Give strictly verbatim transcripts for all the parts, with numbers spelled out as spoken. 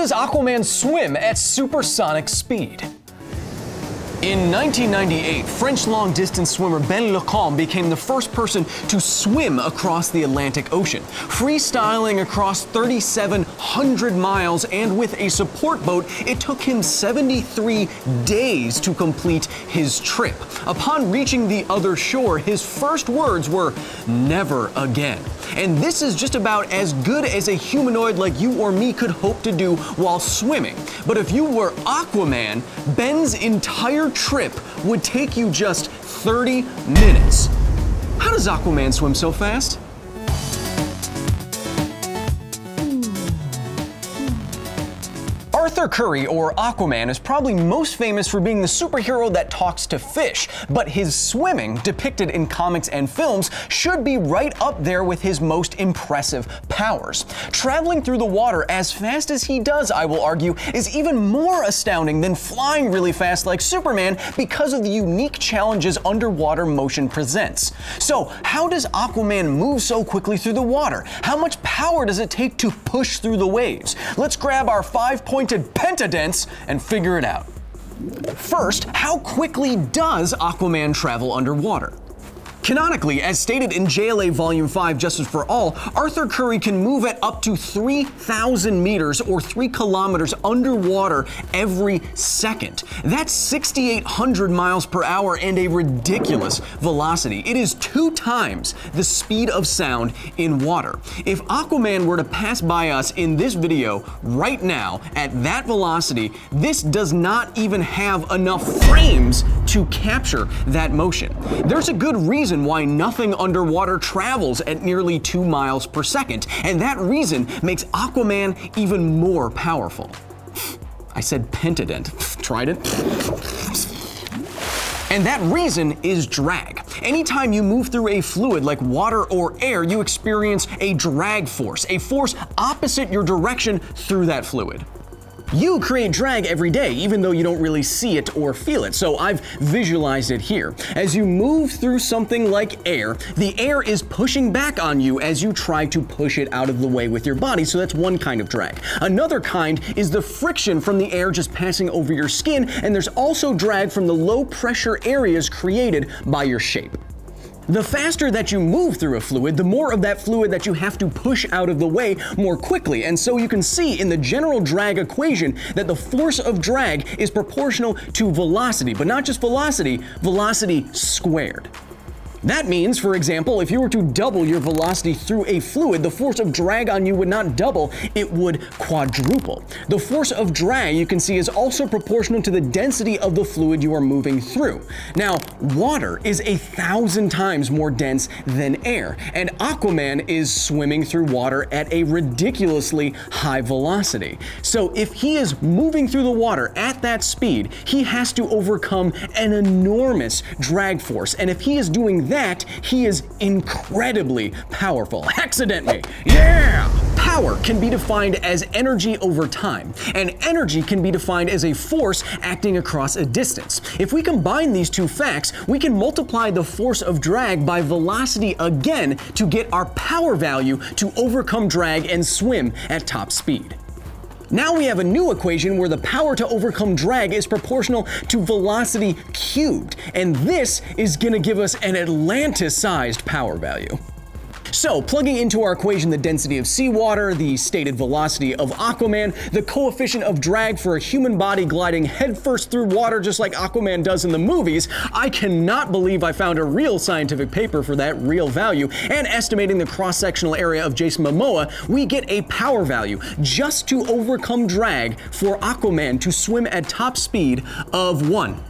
does Aquaman swim at supersonic speed? In nineteen ninety-eight, French long-distance swimmer Ben Lecombe became the first person to swim across the Atlantic Ocean, freestyling across three thousand seven hundred miles, and with a support boat, it took him seventy-three days to complete his trip. Upon reaching the other shore, his first words were, "Never again." And this is just about as good as a humanoid like you or me could hope to do while swimming. But if you were Aquaman, Ben's entire trip would take you just thirty minutes. How does Aquaman swim so fast? Arthur Curry, or Aquaman, is probably most famous for being the superhero that talks to fish, but his swimming, depicted in comics and films, should be right up there with his most impressive powers. Traveling through the water as fast as he does, I will argue, is even more astounding than flying really fast like Superman because of the unique challenges underwater motion presents. So, how does Aquaman move so quickly through the water? How much power does it take to push through the waves? Let's grab our five-point pentadents and figure it out. First, how quickly does Aquaman travel underwater? Canonically, as stated in J L A Volume five, Justice for All, Arthur Curry can move at up to three thousand meters or three kilometers underwater every second. That's six thousand eight hundred miles per hour and a ridiculous velocity. It is two times the speed of sound in water. If Aquaman were to pass by us in this video right now at that velocity, this does not even have enough frames to capture that motion. There's a good reason why nothing underwater travels at nearly two miles per second, and that reason makes Aquaman even more powerful. I said pentadent. Tried it. And that reason is drag. Anytime you move through a fluid like water or air, you experience a drag force, a force opposite your direction through that fluid. You create drag every day, even though you don't really see it or feel it, so I've visualized it here. As you move through something like air, the air is pushing back on you as you try to push it out of the way with your body, so that's one kind of drag. Another kind is the friction from the air just passing over your skin, and there's also drag from the low pressure areas created by your shape. The faster that you move through a fluid, the more of that fluid that you have to push out of the way more quickly. And so you can see in the general drag equation that the force of drag is proportional to velocity, but not just velocity, velocity squared. That means, for example, if you were to double your velocity through a fluid, the force of drag on you would not double, it would quadruple. The force of drag, you can see, is also proportional to the density of the fluid you are moving through. Now, water is a thousand times more dense than air, and Aquaman is swimming through water at a ridiculously high velocity. So if he is moving through the water at that speed, he has to overcome an enormous drag force, and if he is doing that, that he is incredibly powerful. Accidentally. Yeah! Power can be defined as energy over time, and energy can be defined as a force acting across a distance. If we combine these two facts, we can multiply the force of drag by velocity again to get our power value to overcome drag and swim at top speed. Now we have a new equation where the power to overcome drag is proportional to velocity cubed, and this is gonna give us an Atlantis-sized power value. So, plugging into our equation the density of seawater, the stated velocity of Aquaman, the coefficient of drag for a human body gliding headfirst through water just like Aquaman does in the movies, I cannot believe I found a real scientific paper for that real value, and estimating the cross-sectional area of Jason Momoa, we get a power value just to overcome drag for Aquaman to swim at top speed of one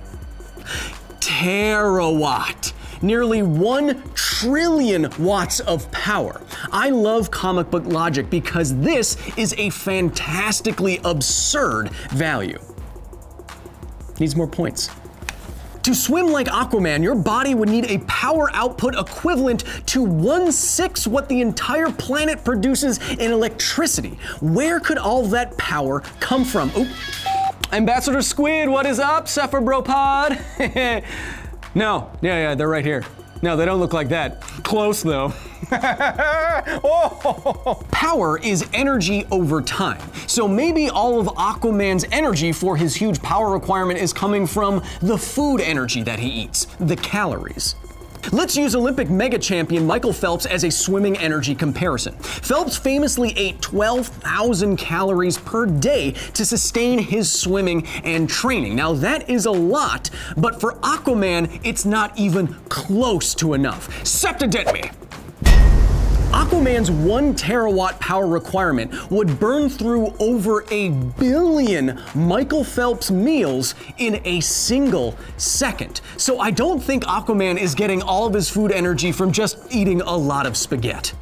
terawatt. Nearly one trillion watts of power. I love comic book logic because this is a fantastically absurd value. Needs more points. To swim like Aquaman, your body would need a power output equivalent to one-sixth what the entire planet produces in electricity. Where could all that power come from? Oop. Ambassador Squid, what is up, Sephiroth Bro Pod? No, yeah, yeah, they're right here. No, they don't look like that. Close, though. Oh. Power is energy over time. So maybe all of Aquaman's energy for his huge power requirement is coming from the food energy that he eats, the calories. Let's use Olympic mega champion Michael Phelps as a swimming energy comparison. Phelps famously ate twelve thousand calories per day to sustain his swimming and training. Now that is a lot, but for Aquaman, it's not even close to enough. Septadent me. Aquaman's one terawatt power requirement would burn through over a billion Michael Phelps meals in a single second. So I don't think Aquaman is getting all of his food energy from just eating a lot of spaghetti.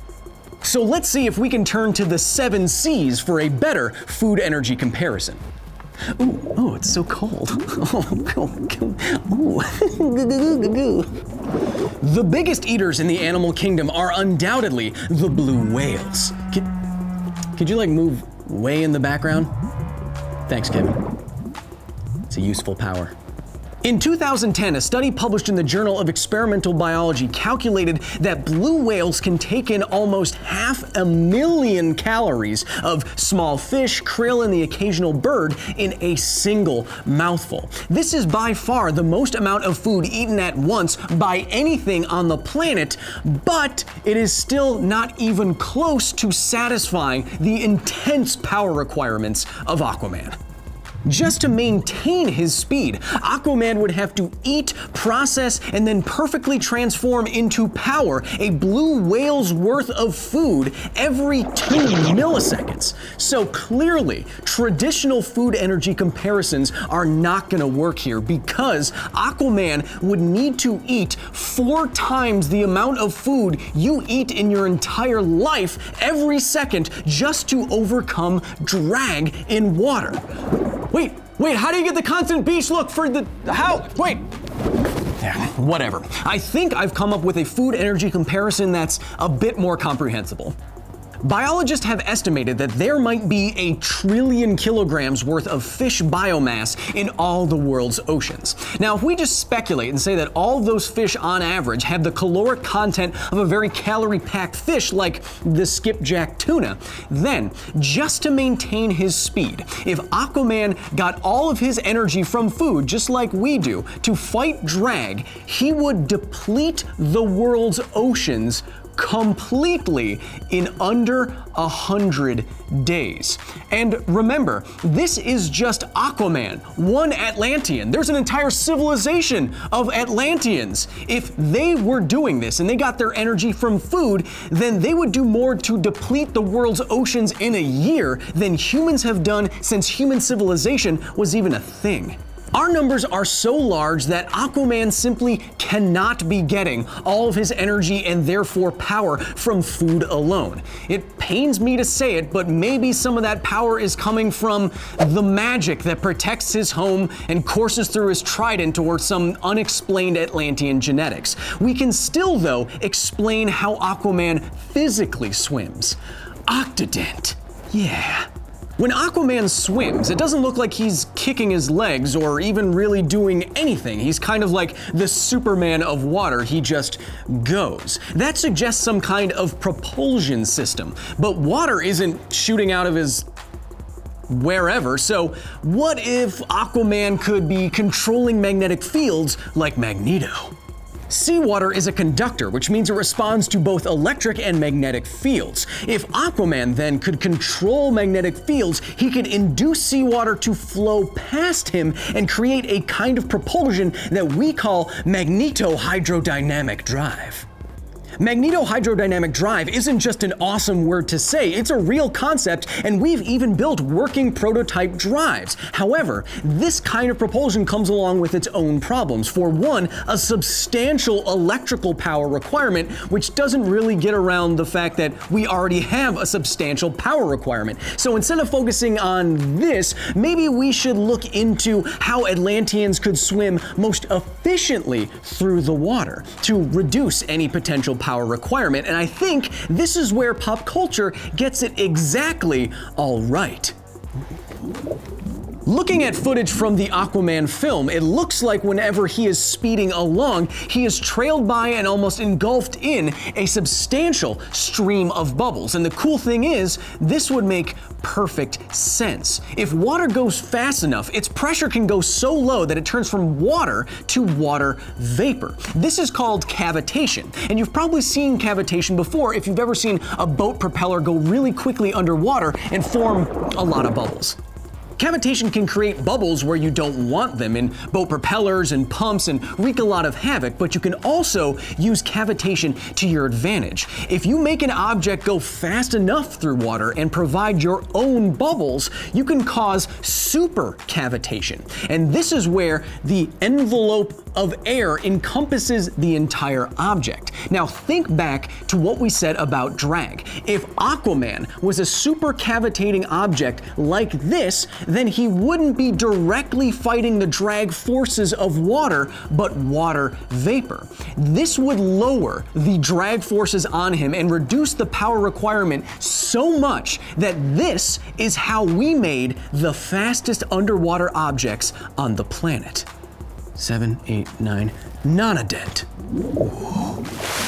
So let's see if we can turn to the seven C's for a better food energy comparison. Ooh, oh, it's so cold. The biggest eaters in the animal kingdom are undoubtedly the blue whales. Could, could you like move way in the background? Thanks, Kevin. It's a useful power. In two thousand ten, a study published in the Journal of Experimental Biology calculated that blue whales can take in almost half a million calories of small fish, krill, and the occasional bird in a single mouthful. This is by far the most amount of food eaten at once by anything on the planet, but it is still not even close to satisfying the intense power requirements of Aquaman. Just to maintain his speed, Aquaman would have to eat, process, and then perfectly transform into power a blue whale's worth of food every two milliseconds. So clearly, traditional food energy comparisons are not gonna work here because Aquaman would need to eat four times the amount of food you eat in your entire life every second just to overcome drag in water. Wait, wait, how do you get the constant beach look for the, how, wait. Yeah, whatever. I think I've come up with a food energy comparison that's a bit more comprehensible. Biologists have estimated that there might be a trillion kilograms worth of fish biomass in all the world's oceans. Now, if we just speculate and say that all those fish on average have the caloric content of a very calorie-packed fish like the skipjack tuna, then just to maintain his speed, if Aquaman got all of his energy from food, just like we do, to fight drag, he would deplete the world's oceans completely in under a hundred days. And remember, this is just Aquaman, one Atlantean. There's an entire civilization of Atlanteans. If they were doing this and they got their energy from food, then they would do more to deplete the world's oceans in a year than humans have done since human civilization was even a thing. Our numbers are so large that Aquaman simply cannot be getting all of his energy and therefore power from food alone. It pains me to say it, but maybe some of that power is coming from the magic that protects his home and courses through his trident or some unexplained Atlantean genetics. We can still, though, explain how Aquaman physically swims. Octodent. Yeah. When Aquaman swims, it doesn't look like he's kicking his legs or even really doing anything. He's kind of like the Superman of water, he just goes. That suggests some kind of propulsion system, but water isn't shooting out of his wherever, so what if Aquaman could be controlling magnetic fields like Magneto? Seawater is a conductor, which means it responds to both electric and magnetic fields. If Aquaman then could control magnetic fields, he could induce seawater to flow past him and create a kind of propulsion that we call magnetohydrodynamic drive. Magnetohydrodynamic drive isn't just an awesome word to say, it's a real concept, and we've even built working prototype drives. However, this kind of propulsion comes along with its own problems. For one, a substantial electrical power requirement, which doesn't really get around the fact that we already have a substantial power requirement. So instead of focusing on this, maybe we should look into how Atlanteans could swim most efficiently through the water to reduce any potential power power requirement, and I think this is where pop culture gets it exactly all right. Looking at footage from the Aquaman film, it looks like whenever he is speeding along, he is trailed by and almost engulfed in a substantial stream of bubbles. And the cool thing is, this would make perfect sense. If water goes fast enough, its pressure can go so low that it turns from water to water vapor. This is called cavitation, and you've probably seen cavitation before if you've ever seen a boat propeller go really quickly underwater and form a lot of bubbles. Cavitation can create bubbles where you don't want them in boat propellers and pumps and wreak a lot of havoc, but you can also use cavitation to your advantage. If you make an object go fast enough through water and provide your own bubbles, you can cause supercavitation. And this is where the envelope of air encompasses the entire object. Now think back to what we said about drag. If Aquaman was a supercavitating object like this, then he wouldn't be directly fighting the drag forces of water, but water vapor. This would lower the drag forces on him and reduce the power requirement so much that this is how we made the fastest underwater objects on the planet. Seven, eight, nine, nonadent.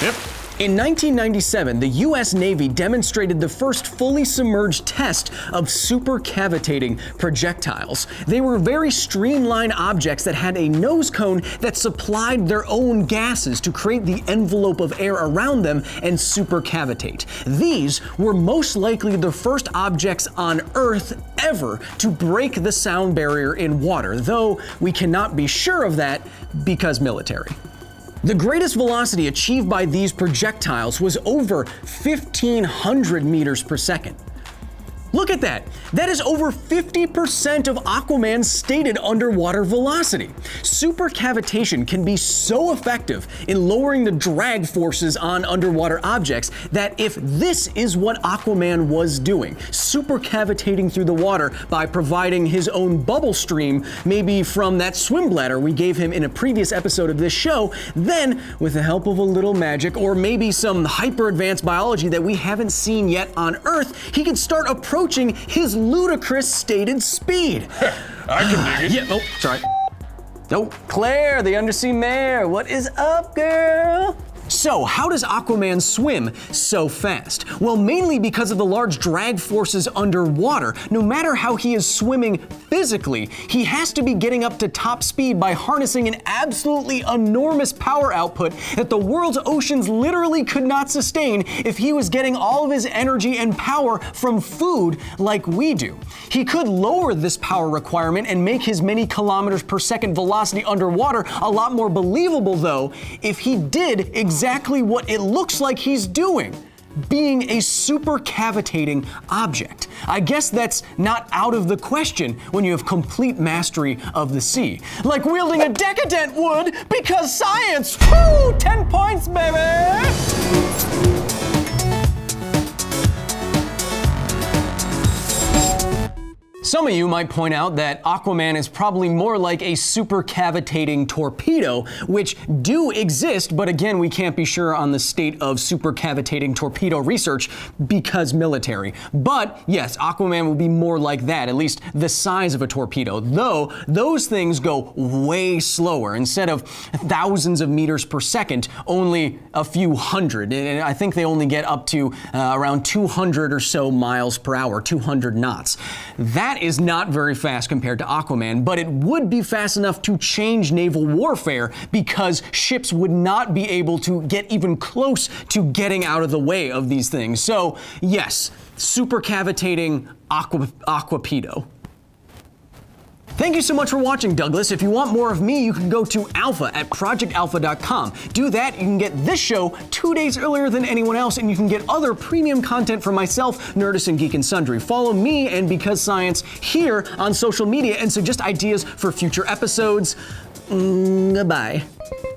Yep. In nineteen ninety-seven, the U S Navy demonstrated the first fully submerged test of supercavitating projectiles. They were very streamlined objects that had a nose cone that supplied their own gases to create the envelope of air around them and supercavitate. These were most likely the first objects on Earth ever to break the sound barrier in water, though we cannot be sure of that because military. The greatest velocity achieved by these projectiles was over fifteen hundred meters per second. Look at that. That is over fifty percent of Aquaman's stated underwater velocity. Supercavitation can be so effective in lowering the drag forces on underwater objects that if this is what Aquaman was doing, supercavitating through the water by providing his own bubble stream, maybe from that swim bladder we gave him in a previous episode of this show, then with the help of a little magic or maybe some hyper-advanced biology that we haven't seen yet on Earth, he can start approaching approaching his ludicrous stated speed. I can dig it. Yeah, oh, sorry. Oh, Claire, the undersea mare. What is up, girl? So how does Aquaman swim so fast? Well, mainly because of the large drag forces underwater. No matter how he is swimming physically, he has to be getting up to top speed by harnessing an absolutely enormous power output that the world's oceans literally could not sustain if he was getting all of his energy and power from food like we do. He could lower this power requirement and make his many kilometers per second velocity underwater a lot more believable, though, if he did exactly exactly what it looks like he's doing, being a supercavitating object. I guess that's not out of the question when you have complete mastery of the sea. Like wielding a decadent would, because science! Woo! ten points, baby! Some of you might point out that Aquaman is probably more like a supercavitating torpedo, which do exist, but again, we can't be sure on the state of supercavitating torpedo research because military. But yes, Aquaman will be more like that, at least the size of a torpedo, though those things go way slower. Instead of thousands of meters per second, only a few hundred. And I think they only get up to uh, around two hundred or so miles per hour, two hundred knots. That That is not very fast compared to Aquaman, but it would be fast enough to change naval warfare because ships would not be able to get even close to getting out of the way of these things. So yes, supercavitating aqua aquapedo. Thank you so much for watching, Douglas. If you want more of me, you can go to alpha at project alpha dot com. Do that, you can get this show two days earlier than anyone else, and you can get other premium content from myself, Nerdist, and Geek and Sundry. Follow me and Because Science here on social media and suggest ideas for future episodes. Mm, goodbye.